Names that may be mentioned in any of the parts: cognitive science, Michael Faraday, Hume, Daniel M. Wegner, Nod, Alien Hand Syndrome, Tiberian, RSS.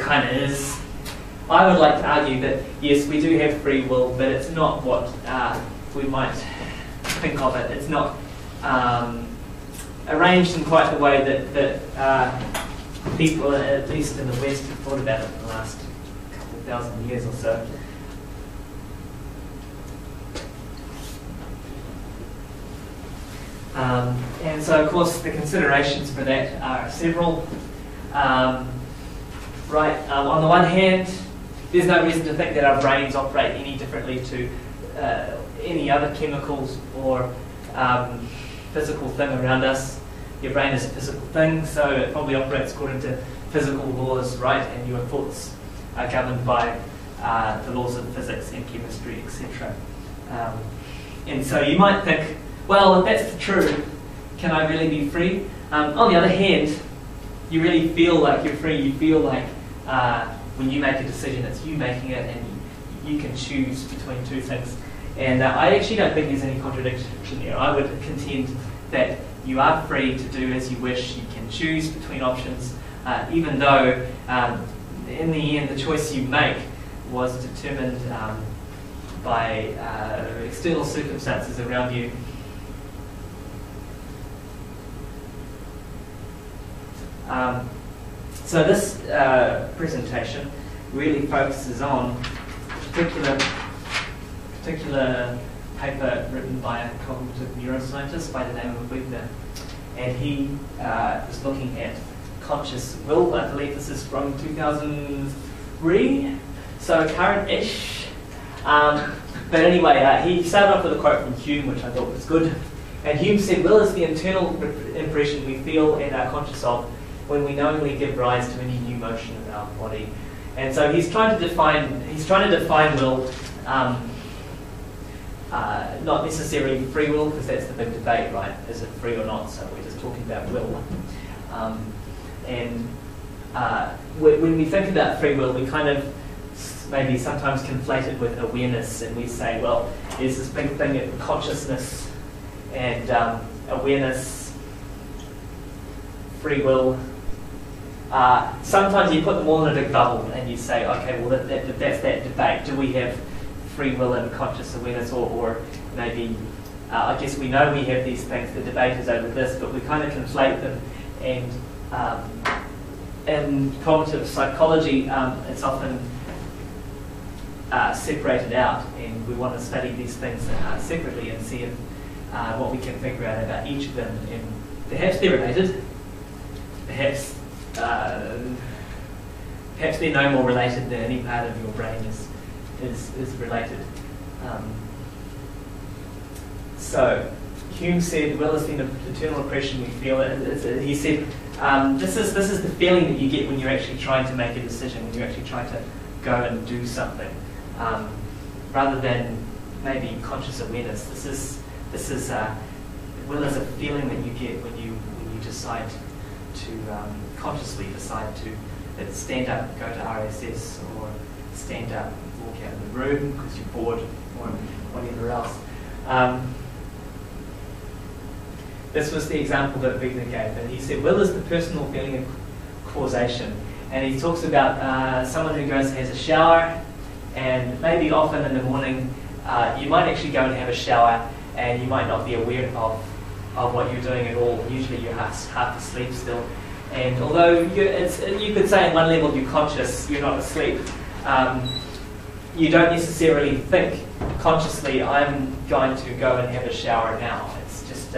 it kind of is. I would like to argue that, yes, we do have free will, but it's not what we might think of it. It's not arranged in quite the way that, people, at least in the West, have thought about it in the last couple of thousand years or so. And so, of course, the considerations for that are several. On the one hand, there's no reason to think that our brains operate any differently to any other chemicals or physical thing around us. Your brain is a physical thing, so it probably operates according to physical laws, right? And your thoughts are governed by the laws of physics and chemistry, etc. And so you might think, well, if that's true, can I really be free? On the other hand, you really feel like you're free. You feel like when you make a decision, it's you making it, and you can choose between two things. And I actually don't think there's any contradiction there. I would contend that you are free to do as you wish. You can choose between options, even though in the end, the choice you make was determined by external circumstances around you. So this presentation really focuses on a particular paper written by a cognitive neuroscientist by the name of Wegner, and he was looking at conscious will. I believe this is from 2003, so current-ish. But anyway, he started off with a quote from Hume, which I thought was good. And Hume said, "Will is the internal impression we feel and are conscious of when we knowingly give rise to any new motion in our body." And so he's trying to define will, not necessarily free will, because that's the big debate, right? Is it free or not? So we're just talking about will. When we think about free will, we kind of maybe sometimes conflate it with awareness, and we say, well, there's this big thing of consciousness and awareness, free will. Sometimes you put them all in a big bubble and you say, okay, well that's that debate. Do we have free will and conscious awareness, or maybe, I guess we know we have these things, the debate is over this, but we kind of conflate them. And in cognitive psychology, it's often separated out, and we want to study these things separately and see if, what we can figure out about each of them. And perhaps they're related. Perhaps they're no more related than any part of your brain is related. So Hume said, "Will is the internal impression we feel." He said, "This is the feeling that you get when you're actually trying to make a decision, when you're actually trying to go and do something, rather than maybe conscious awareness. This is will is a feeling that you get when you decide." To consciously decide to stand up, go to RSS, or stand up, walk out of the room because you're bored, or whatever else. This was the example that Wegner gave, and he said, "Will is the personal feeling of causation," and he talks about someone who goes and has a shower, and maybe often in the morning you might actually go and have a shower, and you might not be aware of what you're doing at all. Usually you're half asleep still. And although you could say on one level you're conscious, you're not asleep. You don't necessarily think consciously, I'm going to go and have a shower now. It's just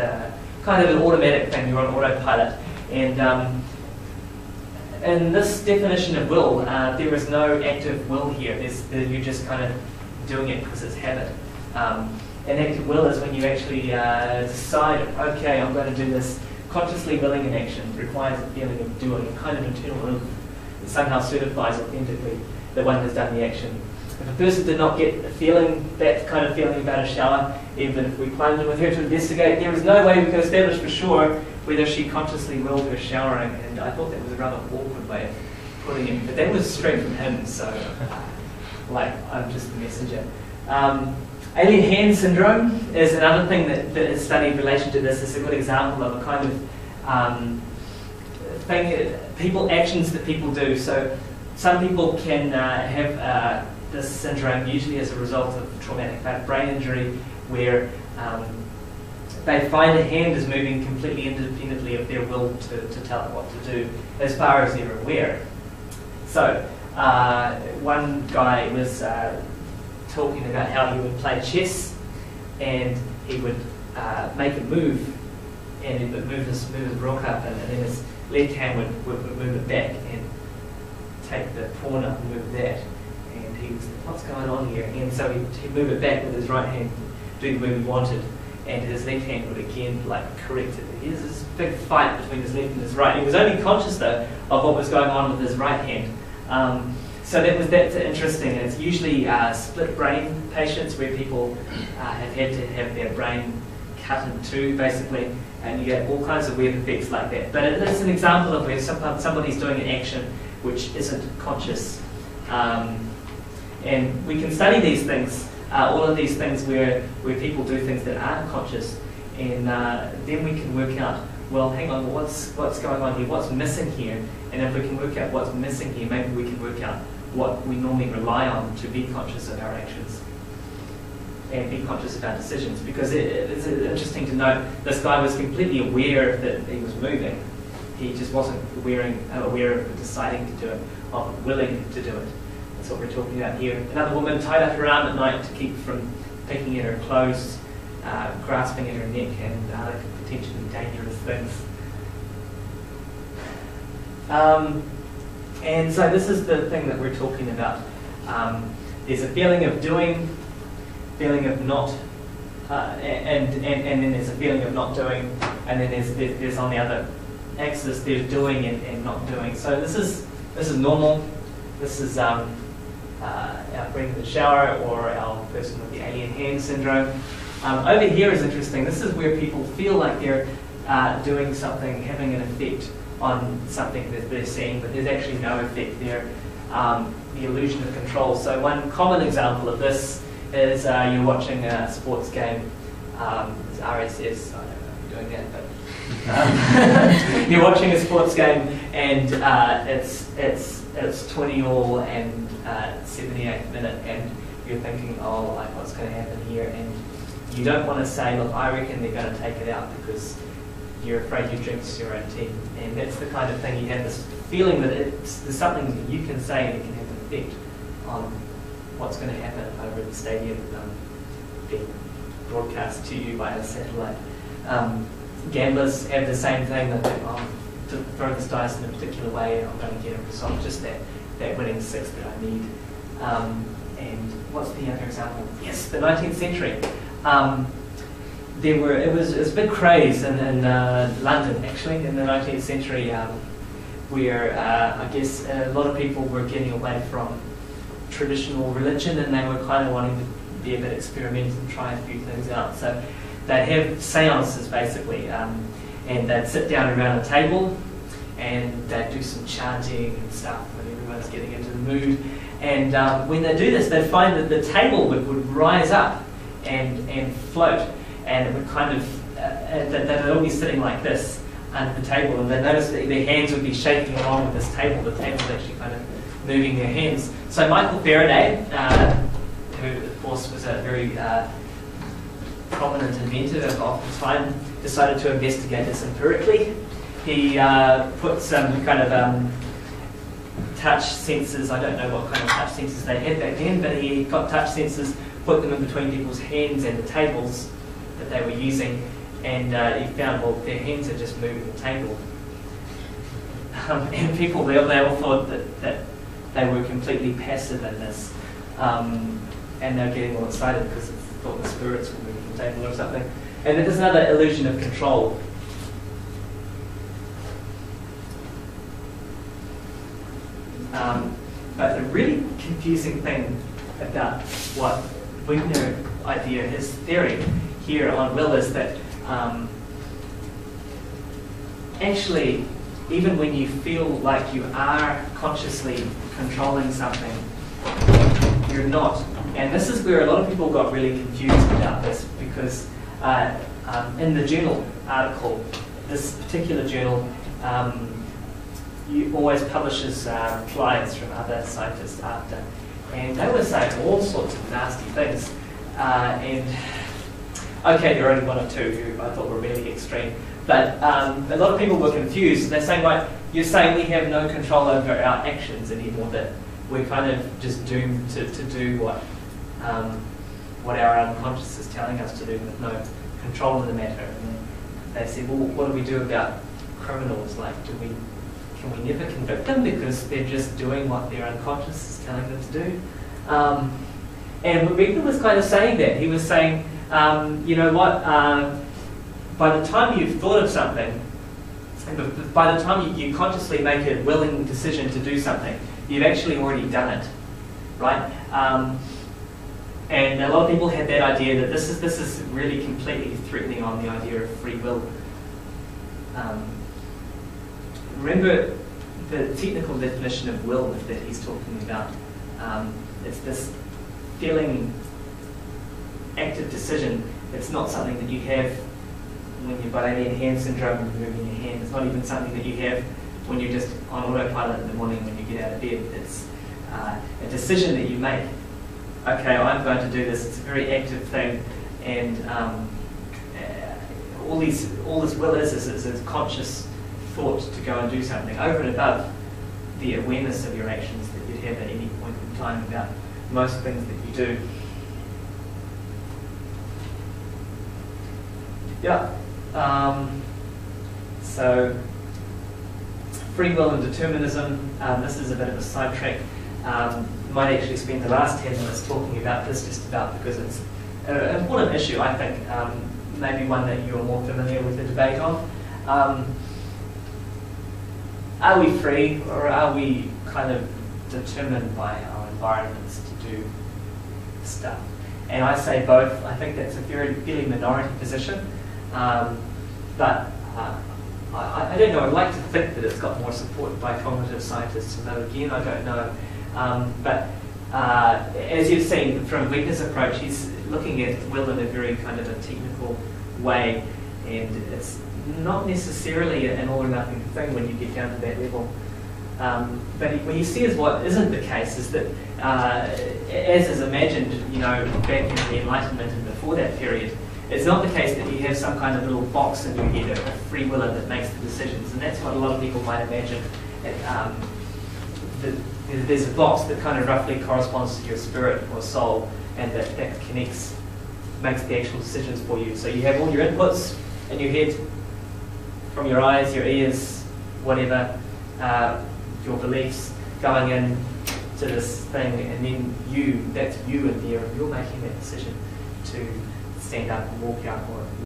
kind of an automatic thing, you're on autopilot. And in this definition of will, there is no active will here. You're just kind of doing it because it's habit. And active will is when you actually decide, okay, I'm going to do this. Consciously willing an action requires a feeling of doing, a kind of internal will that somehow certifies authentically that one has done the action. If a person did not get a feeling, that kind of feeling about a shower, even if we plunge in with her to investigate, there is no way we can establish for sure whether she consciously willed her showering. And I thought that was a rather awkward way of putting it, but that was straight from him, so like, I'm just the messenger. Alien Hand Syndrome is another thing that is studied in relation to this. It's a good example of a kind of thing, actions that people do. So Some people can have this syndrome usually as a result of traumatic brain injury, where they find a hand is moving completely independently of their will to tell it what to do, as far as they're aware. So one guy was talking about how he would play chess, and he would make a move, and he would move his rook up, and then his left hand would move it back and take the pawn up and move that. And he was like, what's going on here? And so he'd move it back with his right hand, do the move he wanted, and his left hand would again correct it. There was this big fight between his left and his right. He was only conscious, though, of what was going on with his right hand. So that's interesting. It's usually split brain patients where people have had to have their brain cut in two, basically, and you get all kinds of weird effects like that. But it is an example of where somebody's doing an action which isn't conscious. And we can study these things, all of these things where people do things that aren't conscious, and then we can work out, well, hang on, what's going on here? What's missing here? And if we can work out what's missing here, maybe we can work out what we normally rely on to be conscious of our actions and be conscious of our decisions. Because it's interesting to note, this guy was completely aware that he was moving. He just wasn't aware of deciding to do it, of willing to do it. That's what we're talking about here. Another woman tied up her arm at night to keep from picking at her clothes, grasping at her neck, and other potentially dangerous things. And so this is the thing that we're talking about. There's a feeling of doing, feeling of not, and then there's a feeling of not doing, and then there's on the other axis, there's doing and not doing. So this is normal. This is our friend in the shower, or our person with the alien hand syndrome. Over here is interesting. This is where people feel like they're doing something, having an effect on something that they're seeing, but there's actually no effect there. The illusion of control. So one common example of this is you're watching a sports game. It's RSS, I don't know if you're doing that, but you're watching a sports game, and it's 20-all and 78th minute, and you're thinking, oh, like, what's going to happen here? And you don't want to say, look, I reckon they're going to take it out, because you're afraid you jinx your own team. And that's the kind of thing, you have this feeling that there's something that you can say that can have an effect on what's going to happen over at the stadium, being broadcast to you by a satellite. Gamblers have the same thing. They think, oh, to throw this dice in a particular way and I'm going to get a result, just that winning six that I need. And what's the other example? Yes, the 19th century. It was a big craze in London, actually, in the 19th century, where I guess a lot of people were getting away from traditional religion, and they were kind of wanting to be a bit experimental and try a few things out. So they'd have seances, basically, and they'd sit down around a table and they'd do some chanting and stuff, and everyone's getting into the mood. And when they do this, they'd find that the table would rise up and float. And it would kind of, they'd all be sitting like this under the table, and they noticed that their hands would be shaking along with this table. The table's actually kind of moving their hands. So Michael Faraday, who of course was a very prominent inventor of the time, decided to investigate this empirically. He put some kind of touch sensors, I don't know what kind of touch sensors they had back then, but he got touch sensors, put them in between people's hands and the tables that they were using, and he found, well, their hands are just moving the table. And people, they all thought that they were completely passive in this, and they were getting all excited because they thought the spirits were moving the table or something. And there's another illusion of control. But the really confusing thing about what Wegner idea, his theory, here on will, is that actually, even when you feel like you are consciously controlling something, you're not. And this is where a lot of people got really confused about this, because in the journal article, this particular journal he always publishes replies from other scientists after, and they were saying all sorts of nasty things. Okay, there are only one or two who I thought were really extreme, but a lot of people were confused. They're saying, like, you're saying we have no control over our actions anymore, that we're kind of just doomed to do what our unconscious is telling us to do with no control of the matter. And they said, well, what do we do about criminals? Like, can we never convict them because they're just doing what their unconscious is telling them to do? And Wegner was kind of saying that. He was saying, you know what, by the time you've thought of something, and by the time you consciously make a willing decision to do something, you've actually already done it, right? And a lot of people had that idea that this is really completely threatening on the idea of free will. Remember the technical definition of will that he's talking about. It's this feeling, active decision. It's not something that you have when you've got Alien Hand Syndrome and moving your hand. It's not even something that you have when you're just on autopilot in the morning when you get out of bed. It's a decision that you make. Okay, I'm going to do this. It's a very active thing, and all this will is conscious thought to go and do something over and above the awareness of your actions that you'd have at any point in time about most things that you do. Yeah. So free will and determinism. This is a bit of a sidetrack. Might actually spend the last 10 minutes talking about this just about because it's an important issue, I think, maybe one that you're more familiar with the debate on. Are we free, or are we kind of determined by our environments to do stuff? And I say both. I think that's a very fairly minority position, but I don't know. I'd like to think that it's got more support by cognitive scientists, and though again, I don't know. But as you've seen from Wegner's approach, he's looking at will in a very kind of a technical way, and it's not necessarily an all or nothing thing when you get down to that level. But what he says what isn't the case is that, as is imagined, you know, back in the Enlightenment and before that period, it's not the case that you have some kind of little box in your head, a free willer that makes the decisions, and that's what a lot of people might imagine. There's a box that kind of roughly corresponds to your spirit or soul, and that connects, makes the actual decisions for you. So you have all your inputs in your head, from your eyes, your ears, whatever, your beliefs going in to this thing, and then you, that's you in there, and you're making that decision to stand up and walk out or